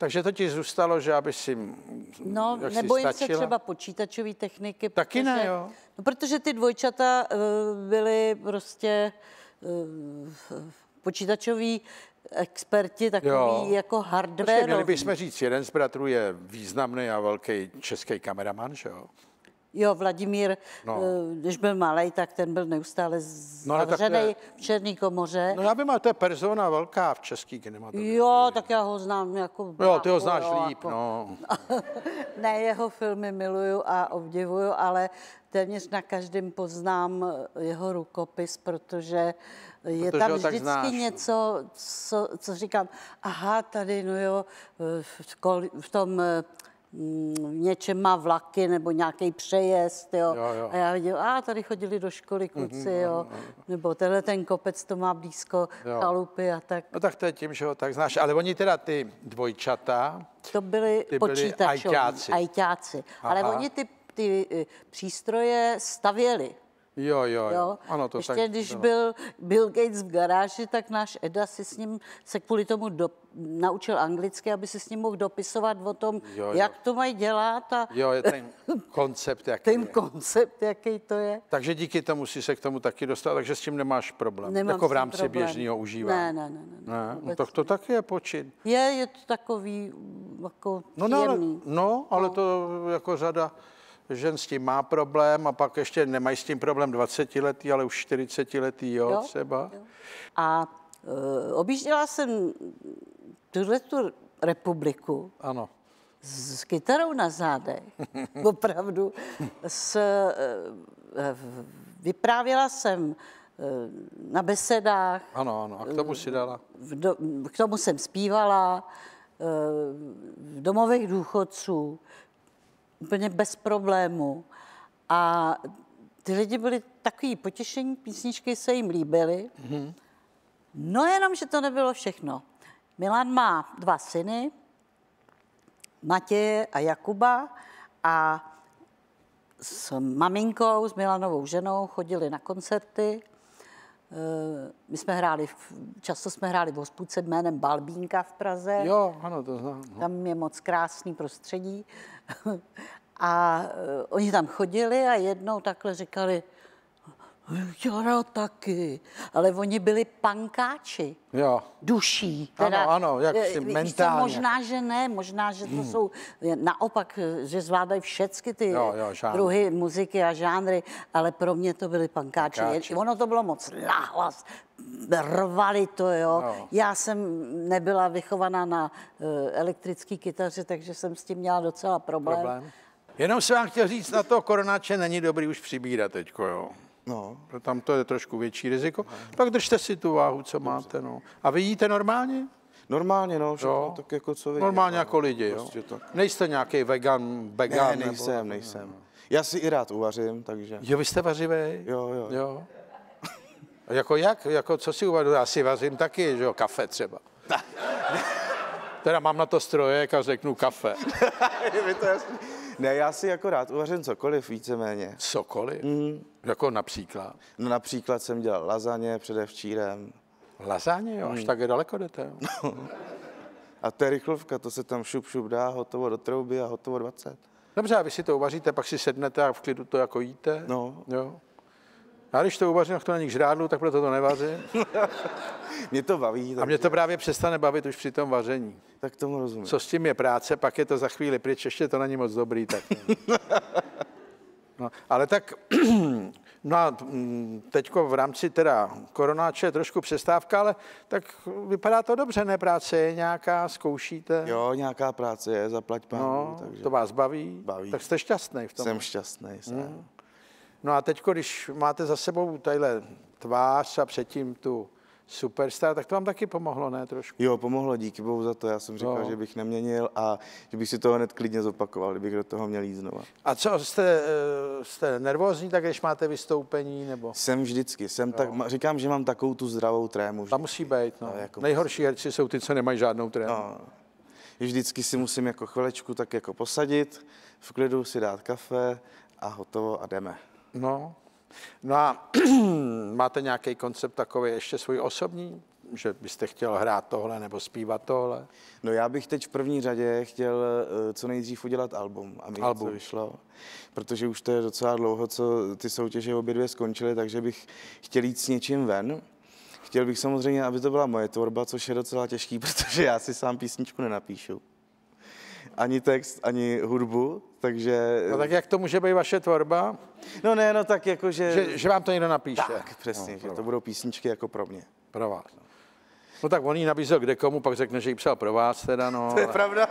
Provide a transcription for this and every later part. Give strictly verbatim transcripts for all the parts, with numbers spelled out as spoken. Takže to ti zůstalo, že aby si no, nebojím se třeba počítačové techniky. Taky protože, ne, jo. No, protože ty dvojčata byly prostě počítačoví experti, takový jo. jako hardware. Prostě měli bychom říct, jeden z bratrů je významný a velký český kameraman, že jo? Jo, Vladimír, no. když byl malej, tak ten byl neustále zavřenej no, je... v černý komoře. No já bych mal, to je persona velká v české kinematografii. Jo, tak já ho znám jako... Jo, ty ho znáš jo, líp, jako... no. Ne, jeho filmy miluju a obdivuju, ale téměř na každém poznám jeho rukopis, protože je protože tam vždycky něco, co, co říkám, aha, tady, no jo, v tom... v něčem má vlaky nebo nějaký přejezd, jo. Jo, jo. A já viděl, a tady chodili do školy kluci, mm-hmm, jo. Jo, jo. Nebo tenhle ten kopec to má blízko chalupy a tak. No tak to je tím, že ho tak znáš. Ale oni teda ty dvojčata, to byli počítačoví, ajťáci. Ale oni ty, ty přístroje stavěli. Jo, jo, jo. Ano, to ještě tak když bylo. byl Bill Gates v garáži, tak náš Eda si s ním se kvůli tomu do, naučil anglicky, aby si s ním mohl dopisovat o tom, jo, jo. jak to mají dělat. A jo, je ten koncept, jaký ten je. koncept, jaký to je. Takže díky tomu si se k tomu taky dostal, takže s tím nemáš problém. Nemám jako v rámci běžného užívání. Ne, ne, ne. ne, ne, ne. No, tak to taky je počin. Je, je to takový jako no, no, ale, no, ale no. to jako řada... žen s tím má problém a pak ještě nemají s tím problém dvacetiletý, ale už čtyřicetiletý, jo, jo, třeba. Jo. A e, objížděla jsem tuhletu republiku. Ano. S kytarou na zádech, opravdu. S, e, vyprávěla jsem e, na besedách. Ano, ano, a k tomu si dala. V do, k tomu jsem zpívala e, v domovech důchodců. Úplně bez problému. A ty lidi byli takový potěšení, písničky se jim líbily. Mm-hmm. No jenom, že to nebylo všechno. Milan má dva syny, Matěje a Jakuba, a s maminkou, s Milanovou ženou chodili na koncerty. My jsme hráli, často jsme hráli v hospůdce jménem Balbínka v Praze. Jo, ano, to znám. Tam je moc krásný prostředí. A oni tam chodili a jednou takhle říkali, jo, taky. Ale oni byli pankáči. Jo. Duší. Teda, ano, ano, jak si mentálně. Možná, že ne, možná, že to hmm. jsou naopak, že zvládají všechny ty jo, jo, druhy muziky a žánry, ale pro mě to byli pankáči. pankáči. Ono to bylo moc nahlas. Rvali to, jo. jo. Já jsem nebyla vychovaná na uh, elektrický kytaře, takže jsem s tím měla docela problém. problém. Jenom jsem vám chtěl říct, na to koronáče není dobrý už přibírat teďko, jo. No. Tam to je trošku větší riziko. No. Tak držte si tu váhu, co Dobře. máte. No. A vy jíte normálně? Normálně, no. Všechno, tak jako co vidí, normálně jako lidi, prostě jo. To... Nejste nějaký vegan, vegan? Ne, nejsem, nebo... nejsem. No. Já si i rád uvařím, takže... Jo, vy jste vařivý? Jo, jo. jo. Jako jak? Jako co si uvařím? Já si vařím taky, že jo, kafe třeba. Teda mám na to strojek a řeknu kafe. Ne, já si jako rád uvařím cokoliv víceméně. Cokoliv? Mm. Jako například? No například jsem dělal lasagne předevčírem. Lasagne, jo? Mm. Až tak je daleko jdete. No. A to je rychlovka, to se tam šup, šup dá, hotovo do trouby a hotovo dvacet. Dobře, a vy si to uvaříte, pak si sednete a v klidu to jako jíte? No. Jo. A když to uvařím, to není k žrádlu, tak proto to nevařím. Mě to baví. A mě to právě přestane bavit už při tom vaření. Tak tomu rozumím. Co s tím je práce, pak je to za chvíli pryč, ještě to není moc dobrý. Tak no, ale tak, no a teďko v rámci teda koronáče je trošku přestávka, ale tak vypadá to dobře, ne? Práce je nějaká, zkoušíte? Jo, nějaká práce je, zaplať pánu. No, takže... to vás baví? Baví. Tak jste šťastný v tom? Jsem šťastný, jsem. Mm. No a teď, když máte za sebou tadyhle tvář a předtím tu Superstar, tak to vám taky pomohlo, ne trošku? Jo, pomohlo, díky bohu za to. Já jsem říkal, no. že bych neměnil a že bych si to hned klidně zopakoval, kdybych do toho měl jít znova. A co, jste, jste nervózní, tak když máte vystoupení, nebo? Jsem vždycky, jsem tak, říkám, že mám takovou tu zdravou trému. Vždycky. Ta musí být, no. no jako nejhorší herci jsou ty, co nemají žádnou trému. No. Vždycky si musím jako chvilečku tak jako posadit, v klidu si dát kafe a hotovo a jdeme. No, no a máte nějaký koncept takový ještě svůj osobní? že byste chtěl hrát tohle nebo zpívat tohle? No já bych teď v první řadě chtěl co nejdřív udělat album, aby album. to vyšlo, protože už to je docela dlouho, co ty soutěže obě dvě skončily, takže bych chtěl jít s něčím ven. Chtěl bych samozřejmě, aby to byla moje tvorba, což je docela těžký, protože já si sám písničku nenapíšu. Ani text, ani hudbu, takže... No tak jak to může být vaše tvorba? No ne, no tak jako, že... Že, že vám to někdo napíše. Tak, přesně, no, že to budou písničky jako pro mě. Pro vás. No tak on jí nabízel kde komu, pak řekne, že ji psal pro vás teda, no. To je pravda.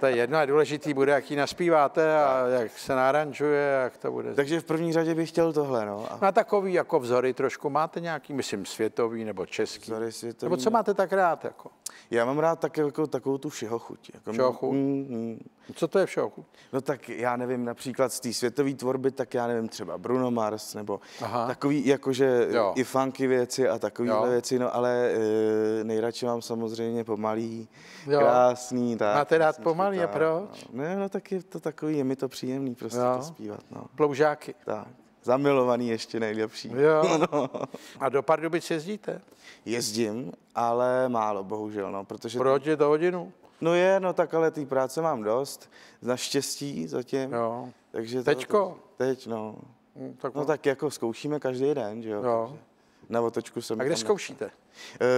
To je jedno a důležitý bude, jak ji naspíváte a jak se náranžuje, jak to bude. Takže v první řadě bych chtěl tohle, no. A no, takový jako vzory trošku máte nějaký, myslím světový nebo český? Vzory světový. Nebo co máte tak rád jako? Já mám rád tak, jako, takovou tu všehochuť. Jako všehochuť? Mm, mm. Co to je všehochuť? No tak já nevím, například z té světové tvorby, tak já nevím, třeba Bruno Mars, nebo Aha. takový, jakože jo. i funky věci a takovýhle jo. věci, no ale e, nejradši mám samozřejmě pomalý, jo. krásný. Tak, máte rád krásný, pomalý tak, a proč? No. Ne, no tak je to takový, je mi to příjemný prostě jo. to zpívat. No. Ploužáky. Tak. Zamilovaný ještě nejlepší. Jo. No. A do Pardubic jezdíte? Jezdím, ale málo, bohužel. No, protože proč je to hodinu? No je, no tak ale té práce mám dost. Naštěstí zatím. Jo. Takže teďko? To, teď, no. Mm, tak no tak jako zkoušíme každý den, že jo? jo. Na otočku jsem... A kde zkoušíte? Nechal.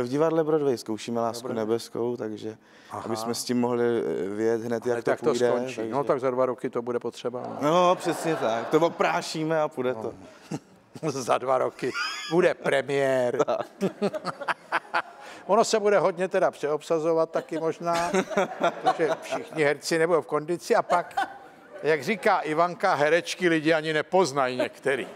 V divadle Broadway zkoušíme Lásku Broadway. nebeskou, takže Aha. aby jsme s tím mohli vědět hned, ale jak tak to půjde. To skončí. Takže... No tak za dva roky to bude potřeba. No, no přesně tak, to oprášíme a půjde no. to. Za dva roky bude premiér. Ono se bude hodně teda přeobsazovat taky možná, protože všichni herci nebudou v kondici a pak, jak říká Ivanka, herečky lidi ani nepoznají některý.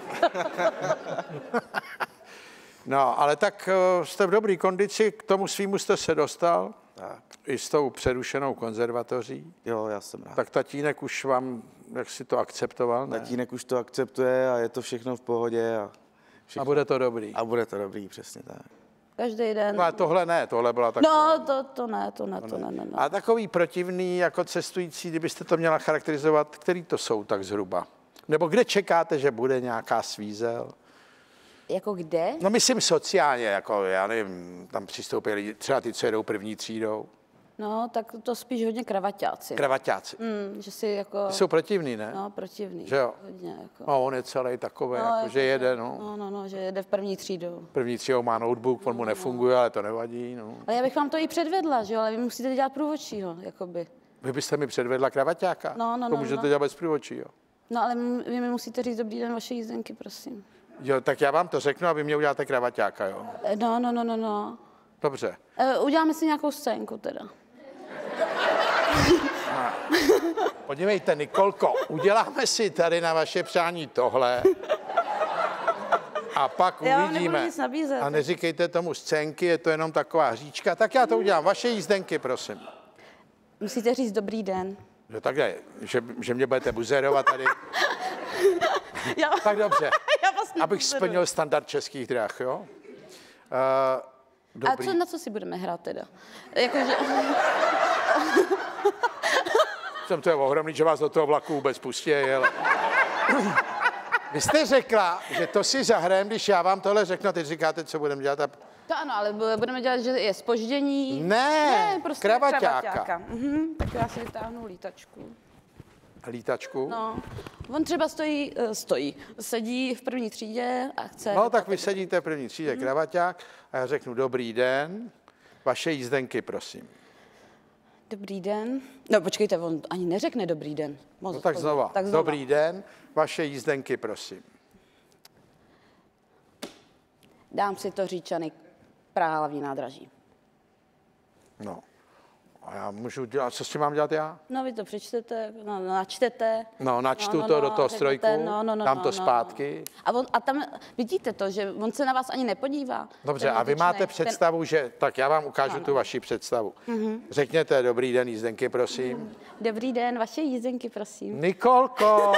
No, ale tak jste v dobré kondici, k tomu svýmu jste se dostal, tak. i s tou přerušenou konzervatoří. Jo, já jsem rád. Tak tatínek už vám, jak si to akceptoval, ne? Tatínek už to akceptuje a je to všechno v pohodě. A, všechno. a bude to dobrý. A bude to dobrý, přesně tak. Každý den. No, ale tohle ne, tohle byla taková. No, to, to ne, to ne, to ne, ne, ne. A takový protivný, jako cestující, kdybyste to měla charakterizovat, který to jsou tak zhruba? Nebo kde čekáte, že bude nějaká svízel? Jako kde? No myslím sociálně, jako já nevím, tam přistoupí lidi, třeba ty, co jedou první třídou. No, tak to spíš hodně kravaťáci. Kravaťáci. Mm, že si jako... Ty jsou protivní, ne? No, protivní. Že jo? Hodně, jako... No, on je celý takový, no, jako, jako, že jede, no. No, no, no, že jede v první třídu. První třídou má notebook, on mu nefunguje, no. ale to nevadí, no. Ale já bych vám to i předvedla, že jo, ale vy musíte dělat průvodčího, jakoby. Vy byste mi předvedla kravaťáka? No, no, no. To můžete no. dělat bez průvodčího. No, ale vy mi musíte říct dobrý den vaše jízdenky, prosím. Jo, tak já vám to řeknu, aby mě uděláte kravaťáka, jo? No, no, no, no, no. Dobře. E, uděláme si nějakou scénku, teda. A, podívejte, Nikolko, uděláme si tady na vaše přání tohle a pak já uvidíme. Nabízet, a neříkejte tomu scénky, je to jenom taková hříčka. Tak já to udělám. Vaše jízdenky, prosím. Musíte říct dobrý den. No tak ne, že, že mě budete buzerovat tady. Já... Tak dobře. Vlastně abych splnil budu. standard českých drah, jo? Uh, A co, na co si budeme hrát teda? Jako, že... Jsem to je ohromný, že vás do toho vlaku vůbec pustí, ale... Vy jste řekla, že to si zahrajem, když já vám tohle řeknu, teď říkáte, co budeme dělat. A... To ano, ale budeme dělat, že je zpoždění. Ne, ne prostě kravaťáka. kravaťáka. Mhm, tak já si vytáhnu lítačku. Lítačku? No, on třeba stojí, stojí, sedí v první třídě a chce... No, tak vy sedíte v první třídě, hmm. kravaťák, a já řeknu dobrý den, vaše jízdenky, prosím. Dobrý den. No, počkejte, on ani neřekne dobrý den. Moc no, tak znova. tak znova. Dobrý den, vaše jízdenky, prosím. Dám si to Říčany, Praha hlavní nádraží. No. A já můžu dělat, co s tím mám dělat já? No, vy to přečtete, no, načtete. No, načtu no, no, to do toho strojku, no, no, no, dám to no, no. zpátky. A, on, a tam vidíte to, že on se na vás ani nepodívá. Dobře, a vy máte ten... představu, že... Tak já vám ukážu no, no. tu vaši představu. Mm-hmm. Řekněte dobrý den, jízdenky, prosím. Mm-hmm. Dobrý den, vaše jízdenky, prosím. Nikolko!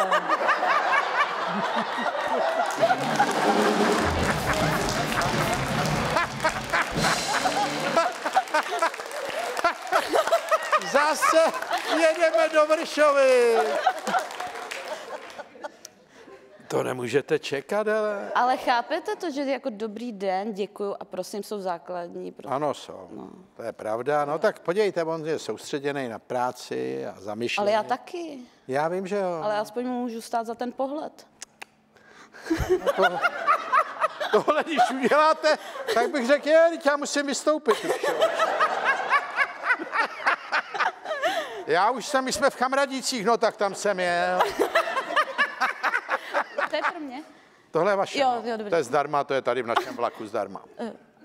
Zase jedeme do Vršovy. To nemůžete čekat, ale... Ale chápete to, že jako dobrý den, děkuju a prosím, jsou základní. Prosím. Ano, jsou. No. To je pravda. No tak podívejte, on je soustředěný na práci a zamyšlený. Ale já taky. Já vím, že jo. Ale aspoň můžu stát za ten pohled. No to... Tohle, když uděláte, tak bych řekl, je, já musím vystoupit. Já už jsem, my jsme v Chamradicích, no tak tam jsem jel. To je pro mě. Tohle je vaše, jo, jo, to je zdarma, to je tady v našem vlaku zdarma.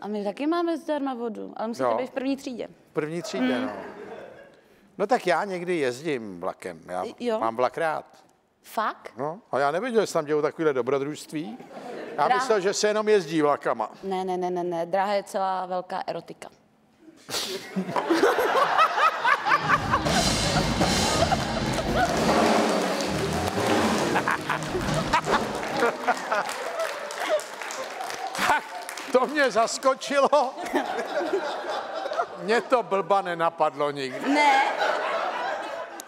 A my taky máme zdarma vodu, ale musíte jo. být v první třídě. V první třídě, mm. no. No tak já někdy jezdím vlakem, já jo. mám vlak rád. Fakt? No, a já nevěděl, že tam dělou takovýhle dobrodružství. Já Dráha. myslel, že se jenom jezdí vlakama. Ne, ne, ne, ne, ne. Dráha je celá velká erotika. Tak, to mě zaskočilo. Mě to blba nenapadlo nikdy. Ne.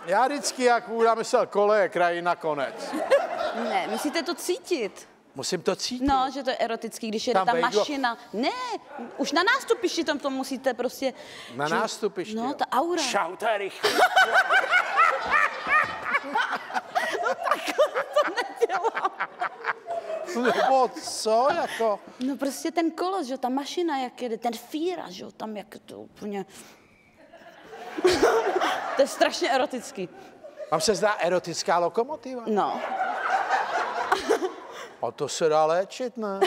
Já vždycky, jak vůra myslel, kole je krajina konec. Ne, musíte to cítit. Musím to cítit. No, že to je erotický, když je tam ta vejdu... mašina. Ne, už na nástupišti tam to musíte prostě... Na že... nástupišti, No, jo. ta aura. Šauta rychle. No takhle to nedělám. Nebo co, jako? No prostě ten kolos, že ta mašina, jak jede, ten fíra, že tam jak to úplně... To je strašně erotický. Vám se zdá erotická lokomotiva? No. A to se dá léčit, ne?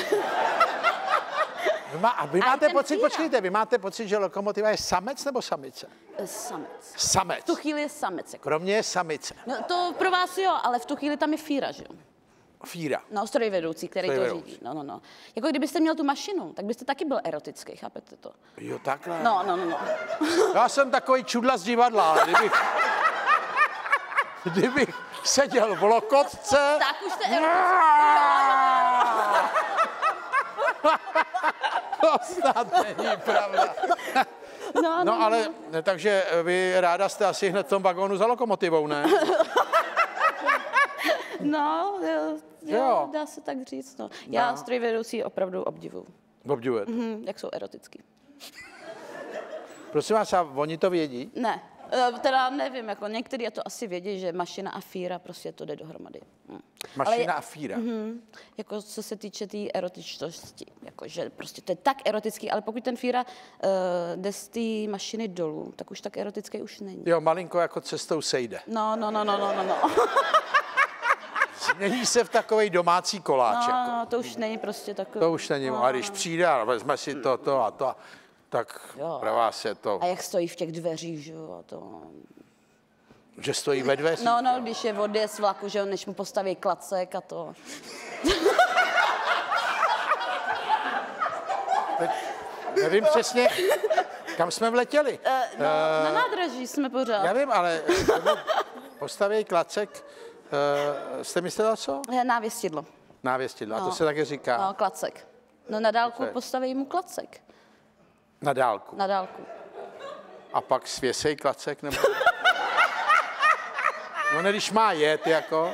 Vy má, a vy a máte pocit, fíra. počkejte, vy máte pocit, že lokomotiva je samec nebo samice? Samec. Samec. V tu chvíli je samec. Jako. Kromě je samice. No to pro vás jo, ale v tu chvíli tam je fíra, že jo? Fíra. No, strojvedoucí, který stroj to vedoucí. řídí. No, no, no. Jako kdybyste měl tu mašinu, tak byste taky byl erotický, chápete to? Jo, takhle. No, no, no, no. Já jsem takový čudla z divadla, kdybych... kdybych seděl v lokotce... Tak už jste To snad není pravda. No, no ale, ne, takže vy ráda jste asi hned v tom vagónu za lokomotivou, ne? No, jo, jo, dá se tak říct. No. Já no. strojvedoucí opravdu obdivuju. Obdivujete? Mm-hmm, jak jsou erotický. Prosím vás, a oni to vědí? Ne, teda nevím, jako někteří to asi vědí, že mašina a fíra prostě to jde dohromady. Hm. Mašina je, a fíra? Mm-hmm, jako co se týče té tý erotičnosti, jako že prostě to je tak erotický, ale pokud ten fíra uh, jde z té mašiny dolů, tak už tak erotický už není. Jo, malinko jako cestou sejde. No, no, no, no, no, no, no. Změní se v takovej domácí koláček. No, no, to už není prostě takový. To už není, no. A když přijde a vezme si to, to a to, tak jo. pro vás je to... A jak stojí v těch dveřích, že jo, a to... Že stojí ve dveřích? No, no, jo. když je vody z vlaku, že jo, než mu postaví klacek a to... Teď nevím přesně, kam jsme vletěli. E, no, e, na nádraží jsme pořád. Já vím, ale postaví klacek... Uh, jste myslela co? Návěstidlo. Návěstidlo, a no. to se taky říká? No, klacek. No na dálku postaví mu klacek. Na dálku? Na dálku. A pak svěsej klacek nebo... No ne, když má jet, jako?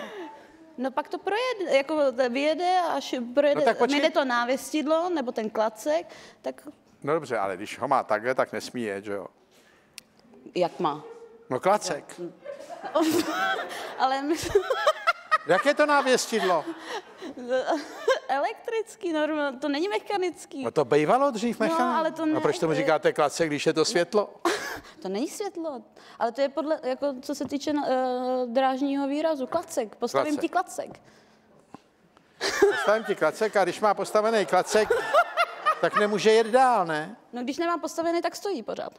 No pak to projede, jako vyjede, až projede, no, tak počkej... jde to návěstidlo nebo ten klacek, tak... No dobře, ale když ho má takhle, tak nesmí jet, že jo? Jak má? No klacek. No. Ale my... Jak je to návěstidlo? Elektrický, normálně, to není mechanický. No to bývalo dřív mechanický. No, ale to ne... no, proč tomu říkáte klacek, když je to světlo? To není světlo, ale to je podle, jako co se týče uh, drážního výrazu, klacek, postavím klacek. ti klacek. Postavím ti klacek a když má postavený klacek, tak nemůže jet dál, ne? No když nemá postavený, tak stojí pořád.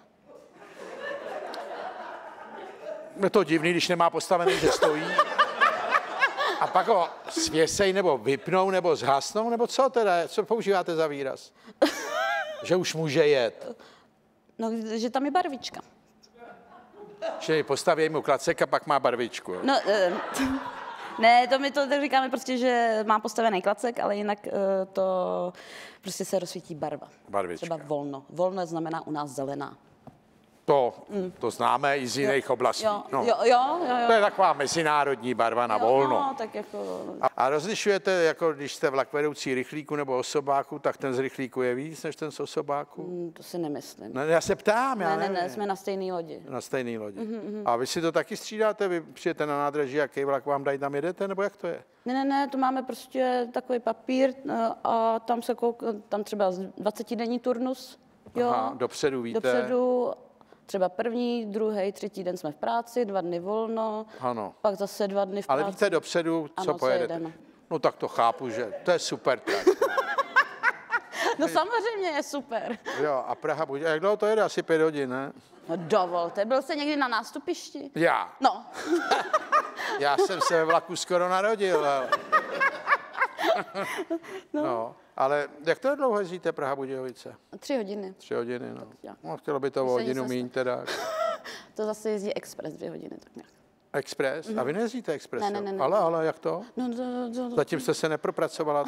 Je to divný, když nemá postavený, že stojí. A pak ho svěsej, nebo vypnou, nebo zhasnou, nebo co teda? Co používáte za výraz? Že už může jet. No, že tam je barvička. Že postaví mu klacek a pak má barvičku. Jo? No, ne, to my to tak říkáme prostě, že má postavený klacek, ale jinak to prostě se rozsvítí barva. Barvička. Třeba volno. Volno znamená u nás zelená. To, to známe i z jiných oblastí. Jo, no. jo, jo, jo, jo. To je taková mezinárodní barva na jo, volno. No, tak jako... a, a rozlišujete, jako když jste vlakvedoucí rychlíku nebo osobáku, tak ten z rychlíku je víc než ten z osobáku? Mm, to si nemyslím. No, já se ptám, ne, já nevím. Ne, ne, jsme na stejné lodi. Na stejné lodi. Mm, mm, mm. A vy si to taky střídáte? Vy přijete na nádraží, jaký vlak vám dají, tam jedete, nebo jak to je? Ne, ne, ne, to máme prostě takový papír a tam se kouk, tam třeba dvacetidenní turnus. Jo, aha, dopředu víte. Dopředu. Třeba první, druhý, třetí den jsme v práci, dva dny volno, ano. Pak zase dva dny v práci. Ale víte dopředu, co ano, pojedete? Jedeme. No tak to chápu, že to je super. Tak. No samozřejmě je super. Jo, a Praha, buď... a jak dlouho to jede? Asi pět hodin, ne? No dovolte, byl jste někdy na nástupišti? Já? No. Já jsem se ve vlaku skoro narodil. Ale... no. no. Ale jak to dlouho jezdíte Praha Budějovice? Tři hodiny. Tři hodiny, no. Tak, no chtělo by to o hodinu míň teda. To zase jezdí expres dvě hodiny, tak nějak. Expres? Mm. A vy nejezdíte expres? Ne, ne, ne, ne. Ale, ale jak to? No, do, do, do. Zatím jste se nepropracovala.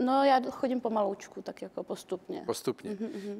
No, já chodím pomaloučku, tak jako postupně. Postupně. Mm-hmm, mm-hmm.